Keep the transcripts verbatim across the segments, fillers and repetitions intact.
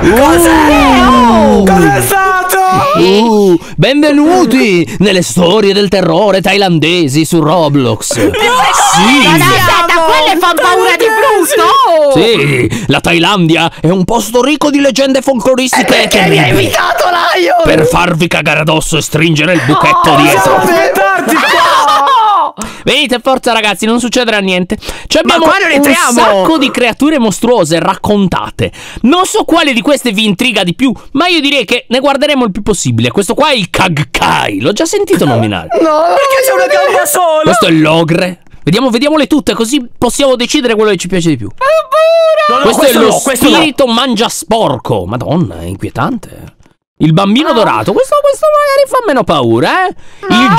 Cos'è? Oh! Cos'è stato? Uh, benvenuti nelle storie del terrore thailandesi su Roblox. Sì. Aspetta, quelle fanno paura di brutto. Sì, la Thailandia è un posto ricco di leggende folcloristiche e terribili. Mi hai invitato, Lyon? Per farvi cagare addosso e stringere il buchetto oh, dietro. Aspettarti qua. Venite, forza ragazzi, non succederà niente. Ci abbiamo un sacco di creature mostruose raccontate. Non so quale di queste vi intriga di più, ma io direi che ne guarderemo il più possibile. Questo qua è il Kag Kai. L'ho già sentito nominare. No, perché c'è una gamba sola. Questo è l'ogre. Vediamo, vediamole tutte, così possiamo decidere quello che ci piace di più. No, no, questo, questo è lo no, questo spirito no. mangia sporco. Madonna, è inquietante. Il bambino ah. dorato, questo, questo magari fa meno paura, eh? No. Il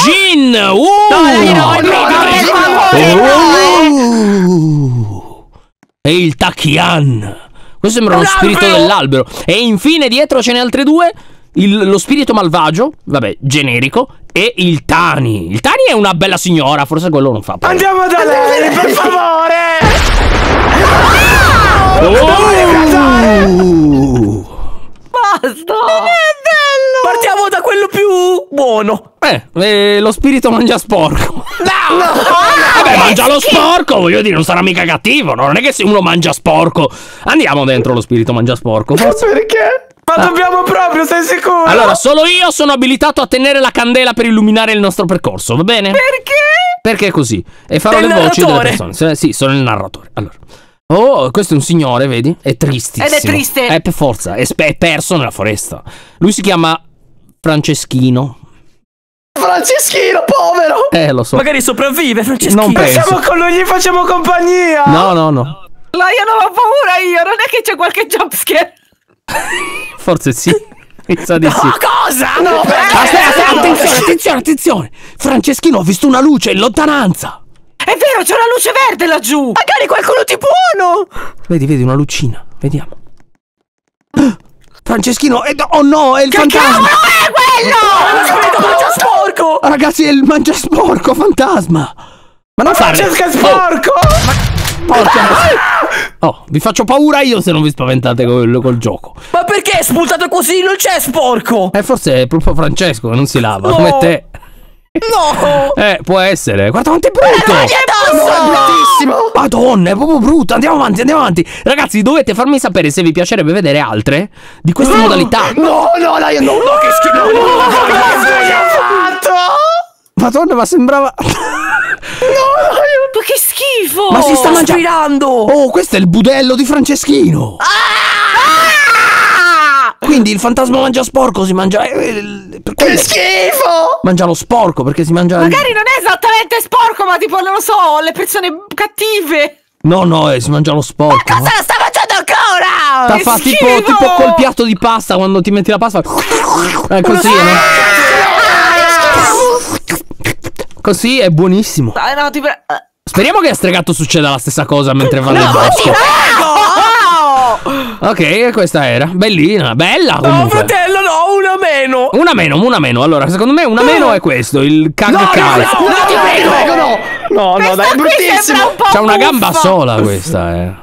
gin! Uh! E il Takian! Questo sembra lo spirito dell'albero. E infine dietro ce ne altre due. Il, lo spirito malvagio, vabbè, generico. E il Tani. Il Tani è una bella signora, forse quello non fa paura. Andiamo da lei, per favore! Oh! Basta! Non è bello! Partiamo da quello più buono! Eh, eh lo spirito mangia sporco! No! no, no Vabbè, mangia lo sporco! Voglio dire, non sarà mica cattivo, no? Non è che se uno mangia sporco! Andiamo dentro lo spirito mangia sporco! Forse perché? Ma ah. dobbiamo proprio, sei sicuro? Allora, solo io sono abilitato a tenere la candela per illuminare il nostro percorso, va bene? Perché? Perché così? E farò Del le narratore. voci delle persone. Sì, sono il narratore. Allora. Oh, questo è un signore, vedi? È tristissimo. Ed è triste. È per forza, è, è perso nella foresta. Lui si chiama Franceschino. Franceschino, povero! Eh, lo so. Magari sopravvive, Franceschino. Non penso. Siamo con lui, gli facciamo compagnia. No, no, no. No, io non ho paura io, non è che c'è qualche jumpscare. Forse sì. Pensa di no, sì. cosa? No, aspetta, aspetta, no, attenzione, no. attenzione, attenzione. Franceschino ha visto una luce in lontananza. È vero, c'è una luce verde laggiù! Magari qualcuno ti buono! Vedi, vedi, una lucina, vediamo. Franceschino, è, oh no, è il che fantasma! Che è quello? È mangia sporco! Ragazzi, è il mangia sporco fantasma! Ma non fare! Francesca sporco! Oh. Ma... Porca! Oh, vi faccio paura io se non vi spaventate col, col gioco. Ma perché è sputato così? Non c'è sporco! Eh, forse è proprio Francesco che non si lava, no. come te. No! Eh, può essere. Guarda quanto è brutto! Eh, no, è bruttissimo! No! Madonna, è proprio brutto. Andiamo avanti, andiamo avanti. Ragazzi, dovete farmi sapere se vi piacerebbe vedere altre di queste no! modalità. No, no, dai, no, no, no, che schifo! No, no, no, no, che fatto? Madonna, ma sembrava... no, ma che schifo! Ma si sta mangiando! Oh, questo è il budello di Franceschino! Ah! Ah! Quindi il fantasma mangia sporco, si mangia... Che schifo! Mangia lo sporco perché si mangia. Magari non è esattamente sporco, ma tipo, non lo so, le persone cattive. No, no, eh, si mangia lo sporco. Ma cosa lo sta mangiando ancora? T'ha fatto tipo, tipo col piatto di pasta quando ti metti la pasta. Eh, così, no? Eh. Così è buonissimo. No, no, ti pre... Speriamo che a Stregato succeda la stessa cosa mentre va nel no, bosco. No! Ok, questa era bellina, bella comunque. No, fratello, no! Una meno! Una meno, una meno. Allora, secondo me una meno è questo, il Kag Kai. No, no, no, no, ti prego, prego, no. No, no, dai, è bruttissimo. C'ha una gamba sola questa, eh.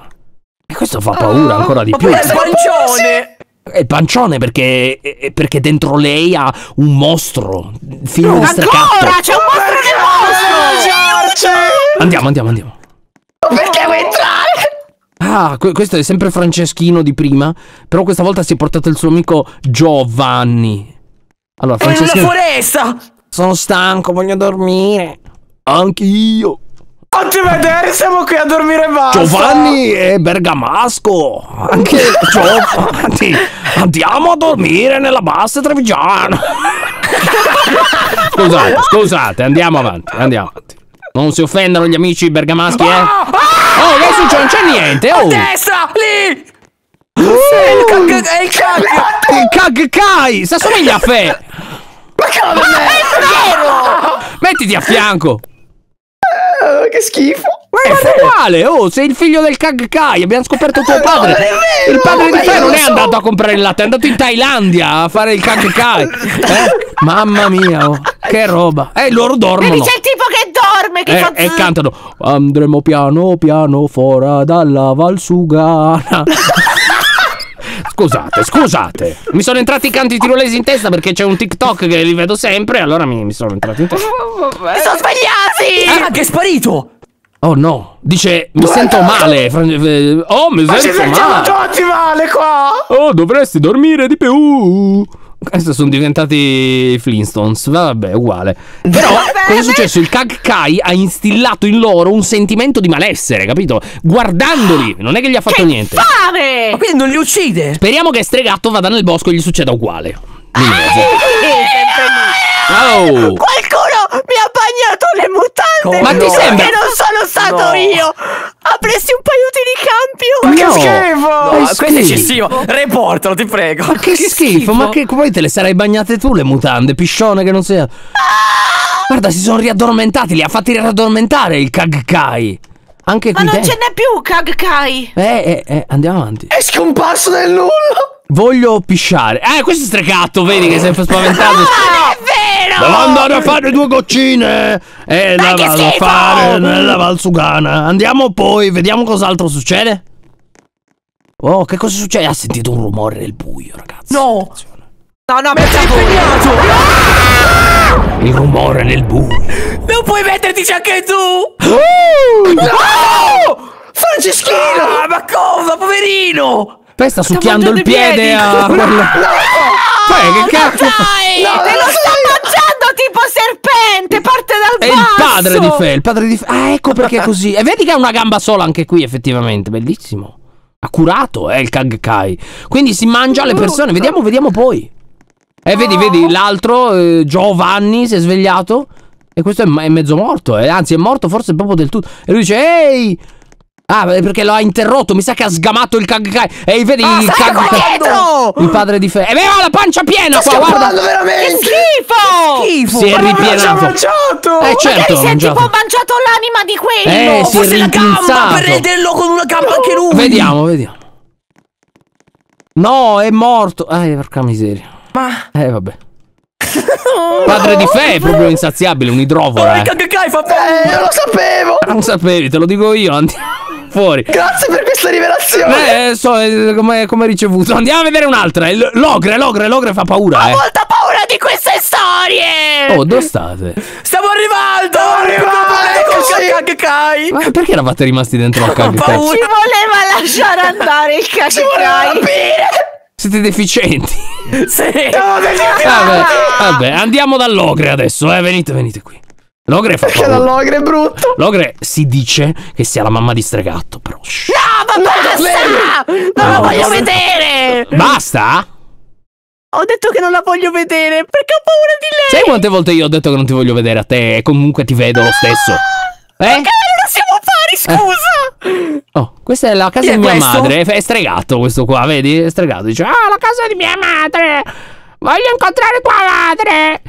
E questo fa paura ancora di più. Ma è il pancione! È il pancione perché perché dentro lei ha un mostro. Fino a ancora, c'è un mostro che mostro! Andiamo, andiamo, andiamo. Perché vuoi entrare? Ah, questo è sempre Franceschino di prima. Però questa volta si è portato il suo amico Giovanni. Allora, Franceschino... È una foresta! Sono stanco, voglio dormire. Anch'io. Fatti vedere, siamo qui a dormire e basta. Giovanni è bergamasco. Anche Giovanni. Andiamo a dormire nella bassa trevigiana. Scusate, scusate, andiamo avanti, andiamo avanti. Non si offendono gli amici bergamaschi, eh? Oh, adesso c'è, non c'è niente! Oh! A destra! Lì! Uh, sì, il Kag... il Kag... il Kag Kai! Si assomiglia a Fe! Ma come? Ma è vero! Mettiti a fianco! Uh, che schifo! Ma è uguale! Oh, sei il figlio del Kag Kai! Abbiamo scoperto tuo padre! No, non è vero, il padre di Fe non è so. andato a comprare il latte, è andato in Thailandia a fare il Kag Kai! Eh? Mamma mia! Oh. Che roba! Eh, loro dormono! Vedi, c'è il tipo che dorme! Che eh, fa... E cantano! Andremo piano piano fuori dalla Valsugana! Scusate, scusate. Mi sono entrati i canti tirolesi in testa perché c'è un TikTok che li vedo sempre. Allora mi, mi sono entrati in testa. Oh, mi sono svegliati! Ah, che è sparito! Oh no, dice mi sento male. Oh, mi ma sento male. Tutti male qua. Oh, dovresti dormire di più. Adesso sono diventati Flintstones. Vabbè, uguale. Però, cosa è successo? Il Kag Kai ha instillato in loro un sentimento di malessere, capito? Guardandoli, non è che gli ha fatto che niente. Fame! Ma quindi non li uccide? Speriamo che Stregatto vada nel bosco e gli succeda uguale. Oh. Qualcuno mi ha bagnato le mutande. Ma ti sembra che non sono stato no. io? Avresti un paio di ricambio. Ma no. che schifo! No, no, questo è eccessivo. Reportalo, ti prego. Ma che, che schifo. schifo! Ma che poi te le sarai bagnate tu le mutande, piscione che non sei. Ah. Guarda, si sono riaddormentati. Li ha fatti raddormentare il Kag Kai. Anche qui. Ma non ce n'è più Kag Kai. Eh, eh, eh, andiamo avanti. È scomparso nel nulla. Voglio pisciare. Eh, questo è Stregatto, vedi che è sempre spaventato. No! Devo andare a fare due goccine. E la vado a fare nella Valsugana. Andiamo poi, vediamo cos'altro succede. Oh, che cosa succede? Ha sentito un rumore nel buio, ragazzi. No. Attenzione. No, no, mi ha impegnato. Il rumore nel buio. Non puoi mettertici anche tu. Uh, no! Franceschino! Ah, ma cosa, poverino? Poi sta succhiando il piede a... No! Che cazzo? Dai! Lo sta mangiando tipo serpente! Parte dal basso! È il padre di Fe, il padre di Fe. Ah, ecco perché è così. E vedi che ha una gamba sola anche qui, effettivamente. Bellissimo. Ha curato, eh, il Kag Kai. Quindi si mangia le persone. Vediamo, vediamo poi. Eh, vedi, vedi, l'altro, eh, Giovanni, si è svegliato. E questo è, è mezzo morto. Eh. Anzi, è morto forse proprio del tutto. E lui dice, ehi! Ah, perché lo ha interrotto, mi sa che ha sgamato il Kag Kai. Ehi, vedi oh, il Kag Kai, il padre di Fe. E aveva la pancia piena qua, guarda. Veramente. Che schifo! Che schifo! Si è ripiegato. Mangiato. Eh certo, si è mangiato. Tipo mangiato l'anima di quello. Eh, si è rimpinzato. Per renderlo con una gamba anche lui. Vediamo, vediamo. No, è morto. Eh, porca miseria. Ma eh, vabbè. Oh, padre di Fe è proprio insaziabile, un idrovora. Ma oh, eh. Kag Kai fa eh, non lo sapevo. Non sapevi, te lo dico io. Andiamo. Fuori. Grazie per questa rivelazione. Eh, so eh, come, come ricevuto. Andiamo a vedere un'altra. L'ogre, l'ogre, l'ogre fa paura. Ho eh. molta paura di queste storie. Oh, dove state? Stiamo arrivando. Stiamo arrivando. Kag Kai. Ma perché eravate rimasti dentro a Kag Kai? Ci voleva lasciare andare il Kag Kai. Ci voleva rapire. Siete deficienti. Sì. No, vabbè, vabbè, andiamo dall'ogre adesso. Eh, venite, venite qui. L'ogre fa paura. Perché l'ogre è brutto? L'ogre si dice che sia la mamma di Stregatto, però. No, ma basta! Non la voglio vedere! Basta? Ho detto che non la voglio vedere perché ho paura di lei! Sai quante volte io ho detto che non ti voglio vedere a te e comunque ti vedo lo stesso? Eh? Perché non siamo pari, scusa! Eh. Oh, questa è la casa di mia questo? madre. È Stregatto questo qua, vedi? È Stregatto. Dice, ah, oh, la casa di mia madre! Voglio incontrare tua madre!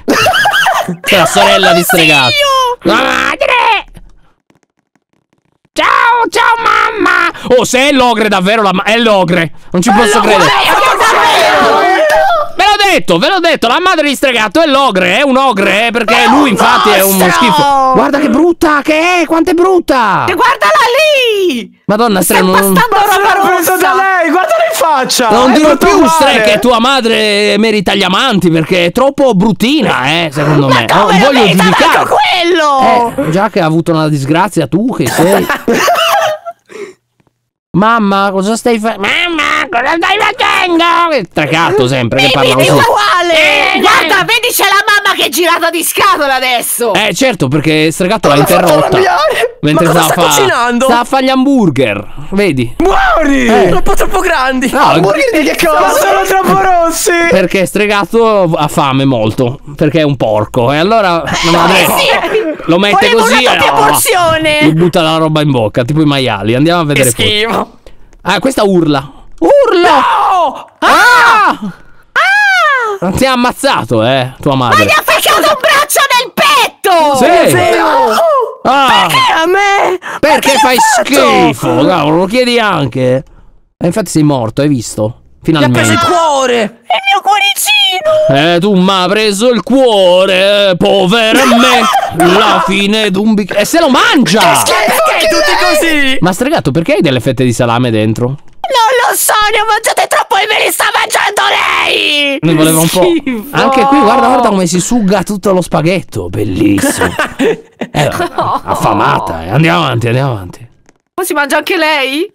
C'è la sorella di Stregatto. Tua madre! Ciao, ciao mamma! Oh, se è l'ogre davvero la madre. È l'ogre! Non ci posso credere! Ve l'ho detto, ve l'ho detto! La madre di Stregatto è l'ogre, è un ogre, perché lui infatti è uno schifo. Guarda che brutta che è! Quanto è brutta! E guardala lì! Madonna, Stre non... Faccia, non dirò più Stre che tua madre merita gli amanti perché è troppo bruttina, eh, secondo me. Ma come oh, voglio giudicare quello. Eh, già che ha avuto una disgrazia tu che sei. Mamma, cosa stai facendo? Mamma, cosa stai facendo? Che Stregatto sempre che parla così. Uguale. Eh, guarda, vedi c'è la mamma che è girata di scatola adesso. Eh, certo, perché Stregatto l'ha interrotta. Mentre stava fa... cucinando. Stava a fare gli hamburger, vedi? Muori! Eh. Troppo troppo grandi. No, hamburger di che cosa? Sono troppo rossi. Perché Stregatto ha fame molto, perché è un porco e allora madre, sì. lo mette Volevo così e porzione. Gli butta la roba in bocca, tipo i maiali. Andiamo a vedere che schifo. Poi. Ah, questa urla. Urla! No! Ah! Ah! Ah! Non ti ha ammazzato, eh, tua madre. Ma gli ha faccato un braccio nel petto! Sì! sì. No! Ah, perché a me? Perché, perché fai schifo? Cavolo, lo chiedi anche. E infatti sei morto, hai visto? Finalmente. Mi ha preso il cuore. Il mio cuoricino. Eh, tu mi hai preso il cuore, povero me. La fine d'un bicchiere. E se lo mangia. Che schifo, perché tutti così? Ma Stregatto, perché hai delle fette di salame dentro? Non lo Sonia, mangiate troppo e me li sta mangiando lei! Mi voleva un po'. Anche qui, guarda, guarda come si suga tutto lo spaghetto. Bellissimo. eh, no. Affamata. Eh. Andiamo avanti, andiamo avanti. Ma si mangia anche lei?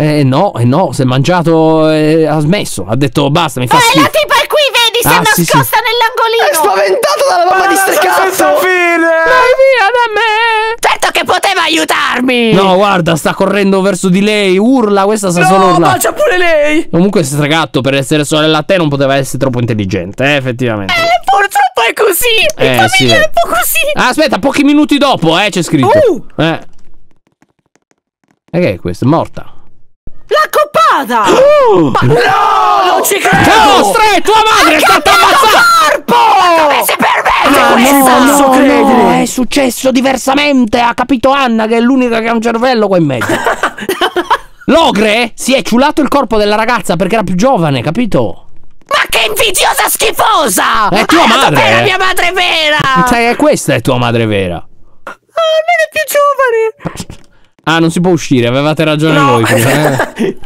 Eh no, eh no, si è mangiato, eh, ha smesso, ha detto basta, mi fa eh, schifo. La tipa è qui, vedi, si ah, è nascosta sì, sì. nell'angolino. È spaventato dalla mamma di ste cazzo. Dai via da me. Certo che poteva aiutarmi. No, guarda, sta correndo verso di lei, urla, questa sta no, solo urlando. No, mangia pure lei. Comunque stregatto per essere sorella a te non poteva essere troppo intelligente, eh, effettivamente. Eh, purtroppo è così, eh, in famiglia sì. è un po' così. Ah, aspetta, pochi minuti dopo, eh, c'è scritto. Uh. Eh. E che è questo? È morta. L'ha coppata! Uh, Ma no! Non ci credo! Costre, tua madre è stata ammazzata! Corpo! Ma dove si permette ah, questa? Non posso credere! No, è successo diversamente! Ha capito Anna che è l'unica che ha un cervello qua in mezzo! L'ogre si è ciulato il corpo della ragazza perché era più giovane, capito? Ma che invidiosa schifosa! È tua ah, madre! È la mia madre vera! Sai, questa è tua madre vera! Ah, non è più giovane! Ah, non si può uscire, avevate ragione no. voi. Eh.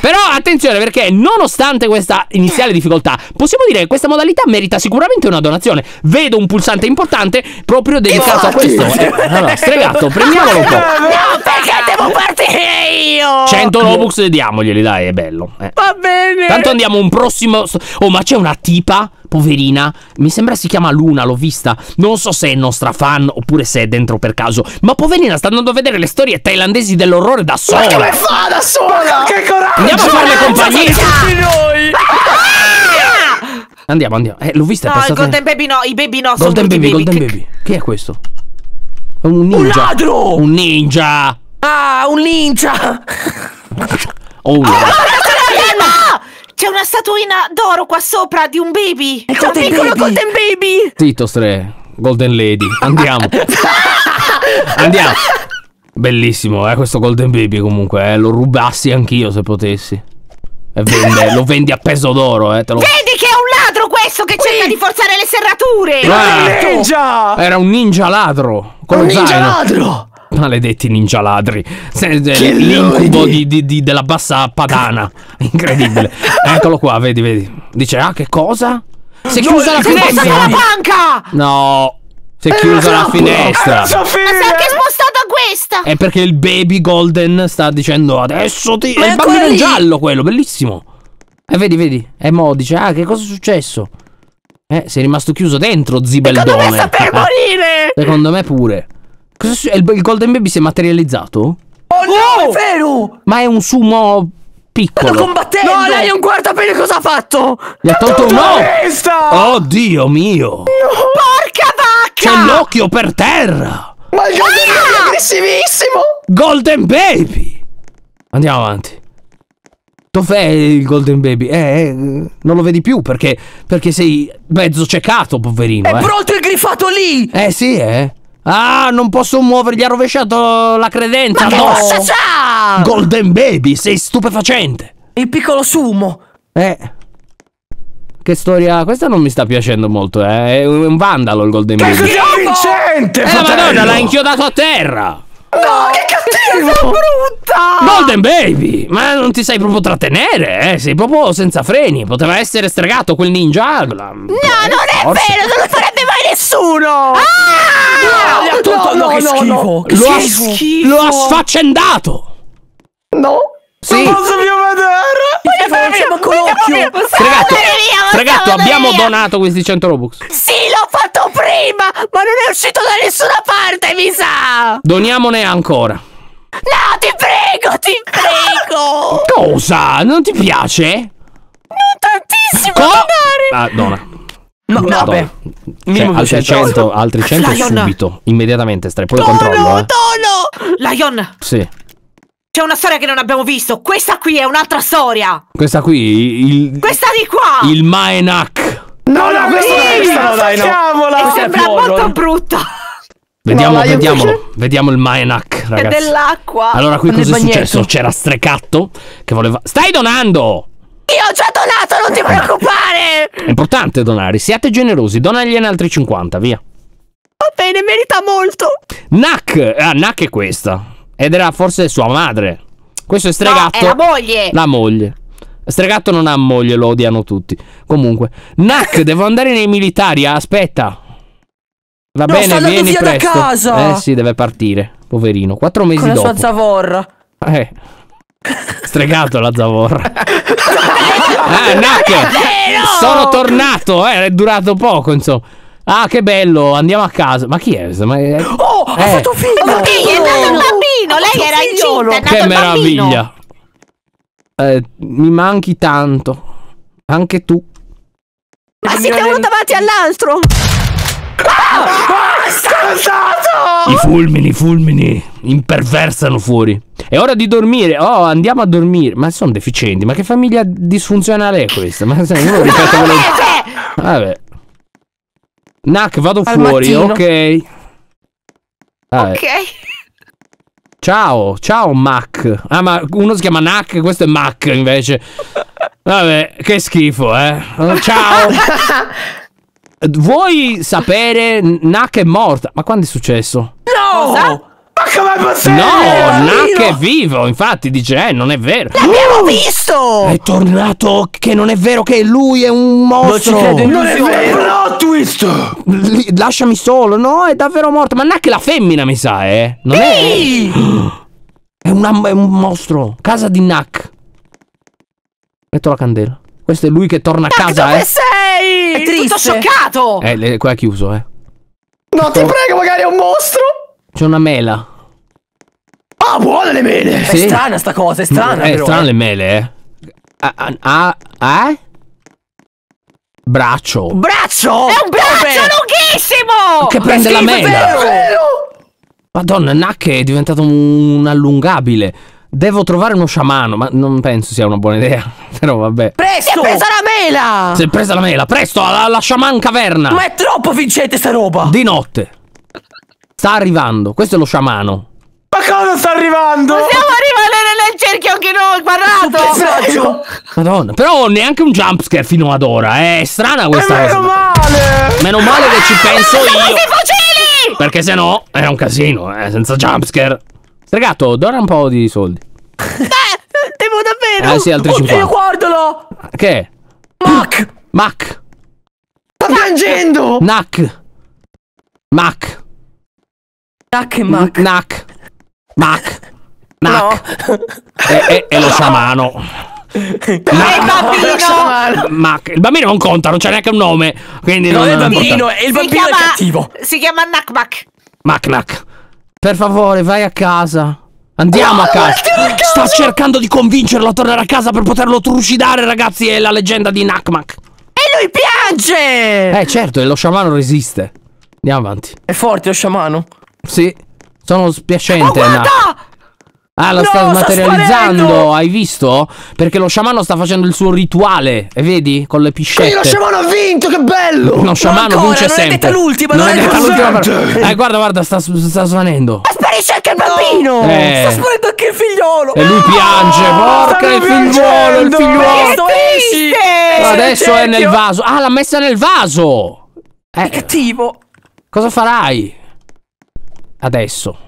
Però attenzione, perché nonostante questa iniziale difficoltà, possiamo dire che questa modalità merita sicuramente una donazione. Vedo un pulsante importante proprio dedicato a questo. Allora, stregato, prendiamolo un po'. No, perché devo partire io? cento Robux, diamoglieli, dai, è bello. Eh. Va bene. Tanto andiamo un prossimo. Oh, ma c'è una tipa, poverina, mi sembra si chiama Luna, l'ho vista. Non so se è nostra fan oppure se è dentro per caso. Ma poverina, sta andando a vedere le storie thailandesi dell'orrore da sola. Ma come fa da sola? Che coraggio! Andiamo a farle compagnia tutti noi. Ah! Andiamo, andiamo. Eh, l'ho vista. No, passata... il Golden Baby no, i baby no. Golden Baby, baby, Golden Baby. Che è questo? È un ninja. Un ladro! Un ninja! Ah, un ninja! Oh, no. C'è una statuina d'oro qua sopra di un baby. È un piccolo baby. Golden Baby. Zitto, Stre. Golden Lady. Andiamo. Andiamo. Bellissimo, eh, questo Golden Baby comunque. Eh. Lo rubassi anch'io se potessi. E vende, lo vendi a peso d'oro, eh. Te lo... Vedi che è un ladro questo che cerca di forzare le serrature. Era un ninja. Era un ninja ladro. Con un ninja zaino. ladro. Maledetti ninja ladri. L'incubo di, di, di, della bassa padana. Incredibile. Eccolo qua, vedi, vedi. Dice, ah, che cosa? Si è chiusa no, la finestra. Si è chiusa la banca. No. Si è chiusa la finestra. Ma si è anche spostata questa. È perché il baby golden sta dicendo, adesso ti... Ma è il bambino lì. giallo quello, bellissimo. E eh, vedi, vedi. E mo dice, ah, che cosa è successo? Eh, sei rimasto chiuso dentro, zibeldone. Secondo me sta per morire. Secondo me pure. Il Golden Baby si è materializzato? Oh no, oh! È vero! Ma è un sumo piccolo. Sto combattendo! No, lei non guarda bene cosa ha fatto! Gli ha tolto un occhio! Oh, Dio mio! No. Porca vacca! C'è l'occhio per terra! Ma il Golden ah! Baby è aggressivissimo! Golden Baby! Andiamo avanti. Dov'è il Golden Baby? Eh, non lo vedi più perché, perché sei mezzo ciecato, poverino. È eh. pronto il grifato lì! Eh sì, eh. Ah, non posso muovergli, ha rovesciato la credenza. Ma che mossa c'ha? Golden Baby, sei stupefacente. Il piccolo sumo. Eh. Che storia? Questa non mi sta piacendo molto, eh. È un vandalo il Golden Baby. Che vincente! Eh, madonna, l'ha inchiodato a terra. No, che cattiva, brutta! Golden Baby, ma non ti sai proprio trattenere, eh? Sei proprio senza freni. Poteva essere stregato quel ninja. No, non è vero, non lo farebbe mai nessuno. Ah! No, no, no, che schifo. Lo ha schifo. Lo ha sfaccendato. No. Sì. Non posso più vedere. Ma facciamo con l'occhio. Stregato, abbiamo donato questi cento Robux. Sì, l'ho fatto prima, ma non è uscito da nessuna parte, mi sa. Doniamone ancora. No, ti prego, ti prego. Cosa? Non ti piace? Non tantissimo. Donare. Ah, dona. No, no, vabbè. Cioè, cento, altri cento Lyon. Subito, immediatamente, Stre, poi dono, lo controllo, eh. Dono, Lyon. Sì. C'è una storia che non abbiamo visto. Questa qui è un'altra storia. Questa qui il, Questa di qua Il Mae Nak. No, no, questa non è questa. Mi sembra molto brutta. Vediamo, no, vediamolo. Vediamo il Mae Nak, ragazzi. È dell'acqua. Allora qui cosa è successo? C'era Strecatto che voleva... Stai donando. Io ho già donato, non ti preoccupare. È importante donare. Siate generosi. Donagliene altri cinquanta, via. Va bene, merita molto. Nak. Ah, Nak è questa. Ed era forse sua madre. Questo è Stregatto. No, è la moglie. La moglie. Stregatto non ha moglie, lo odiano tutti. Comunque, Nak, devo andare nei militari. Aspetta. Va no, bene, vieni via presto. Da casa. Eh sì, deve partire. Poverino. Quattro mesi dopo. Con la dopo. sua zavorra. Eh. Stregato la zavorra. Ah, Nak. Sono tornato. Eh, è durato poco, insomma. Ah, che bello, andiamo a casa. Ma chi è? Ma è... Oh, eh. ha fatto un figlio. Oh, sì, è nato un bambino. Lei era incinta. È nato che meraviglia. Eh, mi manchi tanto. Anche tu. Ma siete uno davanti all'altro. Ah, ah, è scansato! I fulmini, i fulmini imperversano fuori. È ora di dormire. Oh, andiamo a dormire. Ma sono deficienti. Ma che famiglia disfunzionale è questa? Ma sai, io lo ripeto no, veloce. Vabbè. Nak, vado Al fuori, mattino. ok. Vabbè. Ok. Ciao, ciao Mak. Ah, ma uno si chiama Nak, questo è Mak invece. Vabbè, che schifo, eh. Ciao. Vuoi sapere? Nak è morta. Ma quando è successo? No! Cosa? Ma com'è possibile? No, Nak è vivo. Infatti dice, eh, non è vero. L'abbiamo uh, visto! È tornato, che non è vero che lui è un mostro. Non, non, non è vero! No, twist! L lasciami solo, no? È davvero morto. Ma Nak è la femmina, mi sa, eh? Non Ehi. è... È, una, è un mostro. Casa di Nak. Metto la candela. Questo è lui che torna Nak, a casa, dove eh? sei? È triste. Tutto scioccato. Eh, le, qua è chiuso, eh. No, ti prego, magari è un mostro. C'è una mela. Ah, buone le mele. Sì. È strana sta cosa, è strana. È però, strana eh. le mele, eh. Ah, ah, ah, eh? Braccio. Braccio? È un braccio è lunghissimo. Che prende la mela. Madonna, Nak è diventato un allungabile. Devo trovare uno sciamano, ma non penso sia una buona idea. Però vabbè. Presto! Si è presa la mela! Si è presa la mela, presto, alla, alla sciaman caverna! Ma è troppo vincente sta roba! Di notte! Sta arrivando, questo è lo sciamano. Ma cosa sta arrivando? Possiamo rimanere nel cerchio anche noi, guardate! Madonna, però neanche un jumpscare fino ad ora, eh. È strana questa cosa. Meno male! Meno male che ci penso io! Perché se no era un casino, eh, senza jumpscare. Ragazzo, dona un po' di soldi. Beh, devo davvero. Eh sì, altri cinquanta. Oddio, guardalo. Che? Mak. Mak. Sta piangendo. Nak. Mak. Nak e Mak. Nak. Mak. Nak. No. E, e, e lo sciamano. Dai, bambino. Mak. Il bambino non conta, non c'è neanche un nome. Quindi no, non è il bambino. E il bambino chiama, è cattivo. Si chiama Nak Mak. Mak Nak. Per favore, vai a casa. Andiamo oh, a casa. Sta cercando di convincerlo a tornare a casa per poterlo trucidare, ragazzi. È la leggenda di Nak Mak. E lui piange. Eh, certo, e lo sciamano resiste. Andiamo avanti. È forte lo sciamano? Sì. Sono spiacente. Oh, guarda! Ah, la no, sta materializzando. Sta Hai visto? Perché lo sciamano sta facendo il suo rituale. E vedi? Con le piscette. Quindi lo sciamano ha vinto, che bello! Lo no, sciamano ancora, vince non sempre. Non è l'ultima, non, non è, è l'ultima. Eh, guarda, guarda, sta, sta svanendo. Sparisce anche il bambino! Eh. Sta sparendo anche il figliolo! E lui piange! Oh, porca il figliolo! Il figliolo! Esiste, adesso è nel vaso! Ah, l'ha messa nel vaso! Eh. È cattivo! Cosa farai? Adesso!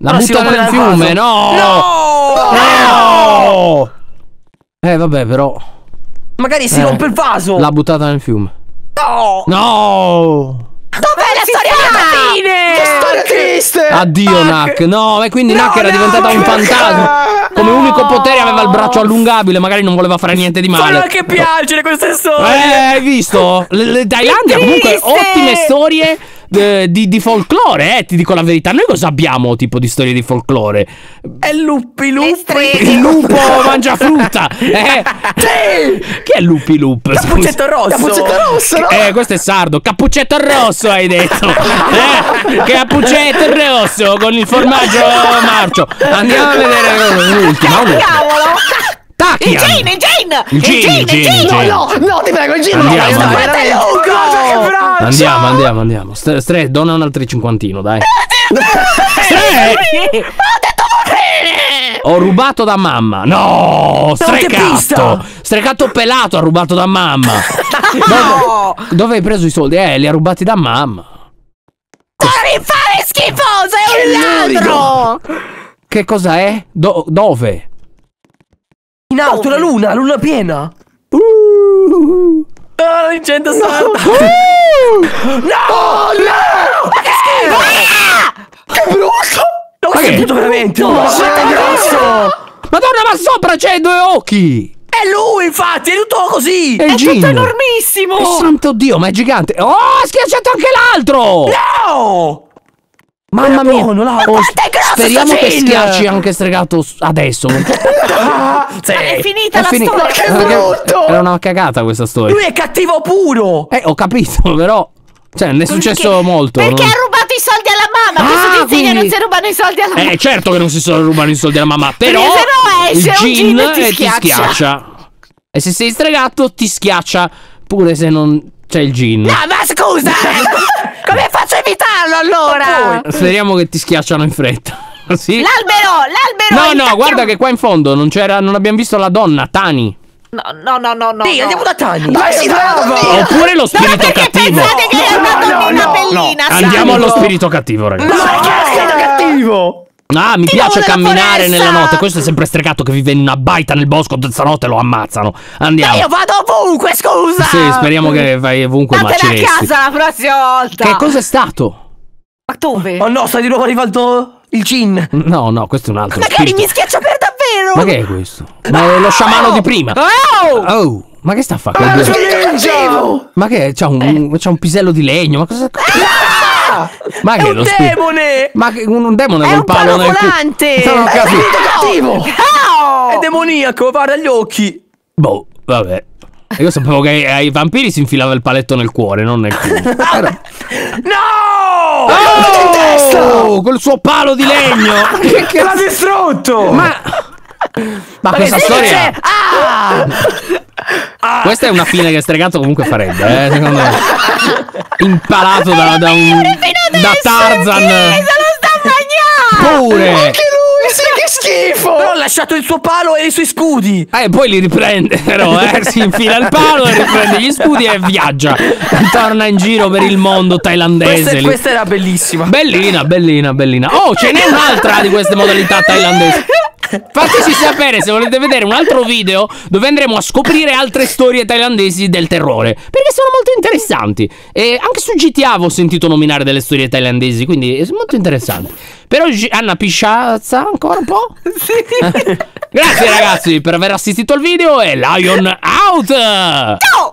La butta nel fiume! No! No! No! Eh, vabbè, però. Magari si eh. rompe il vaso! L'ha buttata nel fiume! No! No! Dov'è la storia alla fine? Che storia triste! Addio Nak. Nak! No, e quindi no, Nak era no, diventata un fantasma! Come no. unico potere aveva il braccio allungabile, magari non voleva fare niente di male. Ma che piacere queste storie! Eh, hai visto? Le, le Thailandia comunque ottime storie eh, di, di folklore, eh, ti dico la verità. Noi cosa abbiamo tipo di storie di folklore? È Luppi Lup. Il lupo mangia frutta! Eh. Chi è Luppi Lup? Cappuccetto rosso! Cappuccetto rosso! No? Eh, questo è sardo! Cappuccetto rosso! Hai detto eh, che appuccetto il rosso con il formaggio marcio. Andiamo a vedere l'ultima. Il gin, il gin, il gin, il gin. No, no, no, ti prego, il gin. Andiamo, no, andiamo. Lungo. Andiamo, andiamo, andiamo. Stre, stre, dona un altro cinquantino, dai. Stre, ho rubato da mamma. No, Stregatto. Stregatto pelato ha rubato da mamma. No. Dove, dove hai preso i soldi? Eh, li ha rubati da mamma. Devi fare schifoso, è un ladro. Che cosa è? Do dove? In alto, la luna, luna piena. Uh. Ah, oh, centosessanta. Uh. No, no, no. Ma che schifo. Ah! Che brutto. L'ho sentito veramente. Ma è grosso. Madonna, ma sopra c'è due occhi. È lui, infatti, è tutto così. È, è tutto enormissimo. Oh, santo Dio, ma è gigante. Oh, ha schiacciato anche l'altro. No. Mamma mia, buono, la... oh, speriamo che schiacci anche stregato adesso. Sì. Ma è finita è la finita. storia. Che brutto! Era una cagata questa storia. Lui è cattivo puro. Eh, ho capito, però. Cioè, ne è successo perché, molto. Perché non... ha rubato i soldi alla mamma. Ah, questo quindi... non si rubano i soldi alla mamma. Eh, certo che non si rubano i soldi alla mamma. Però perché se no esce il gin un gin e ti schiaccia. ti schiaccia. E se sei stregato ti schiaccia pure se non c'è il gin. No, ma scusa! Come faccio a evitarlo allora? Speriamo che ti schiacciano in fretta. Sì? L'albero, l'albero! No, no, guarda che qua in fondo non c'era, non abbiamo visto la donna, Tani. No, no, no, no, no. Sì, andiamo da Tani. Ma si trova! Oppure lo spirito no, cattivo. Pensate che era una donna no, bellina. No. Andiamo allo spirito cattivo, ragazzi. Ma che è spirito cattivo? Ah, mi piace camminare nella notte. Questo è sempre stregato che vive in una baita nel bosco. Stanotte lo ammazzano. Andiamo. Ma io vado ovunque, scusa. Sì, speriamo che vai ovunque. Andatene a casa la prossima volta. Che cosa è stato? Ma dove? Oh no, stai di nuovo arrivato il gin. No, no, questo è un altro. Magari spirito. mi schiaccia per davvero. Ma che è questo? Ma oh, è lo sciamano oh, di prima. Oh, oh, ma che sta facendo? Oh, ma che è? C'ha un, eh. un pisello di legno. Ma cosa? Ah! Ma che è un demone! Ma che un demone col palo nel culo! È un palo volante! È spirito cattivo! No! È demoniaco, guarda gli occhi! Boh, vabbè. Io sapevo che ai vampiri si infilava il paletto nel cuore, non nel culo. Era... No! Oh! Oh! Col suo palo di legno! Che cazzo! L'ha distrutto! Ma... Ma, ma questa storia... Ah! Ah! Questa è una fine che stregato comunque farebbe, eh, secondo me. Impalato da, da un... Da Tarzan. Pure! Anche lui, sì, che schifo! Però ha lasciato il suo palo e i suoi scudi. Eh, poi li riprende, però, eh. Si infila il palo e riprende gli scudi e viaggia. Torna in giro per il mondo thailandese. Questa, questa era bellissima. Bellina, bellina, bellina. Oh, ce n'è un'altra di queste modalità thailandesi. Fateci sapere se volete vedere un altro video dove andremo a scoprire altre storie thailandesi del terrore, perché sono molto interessanti. E anche su G T A avevo sentito nominare delle storie thailandesi, quindi sono molto interessanti. Però Anna pisciazza ancora un po'? Sì. Grazie ragazzi per aver assistito al video e Lion out! Ciao!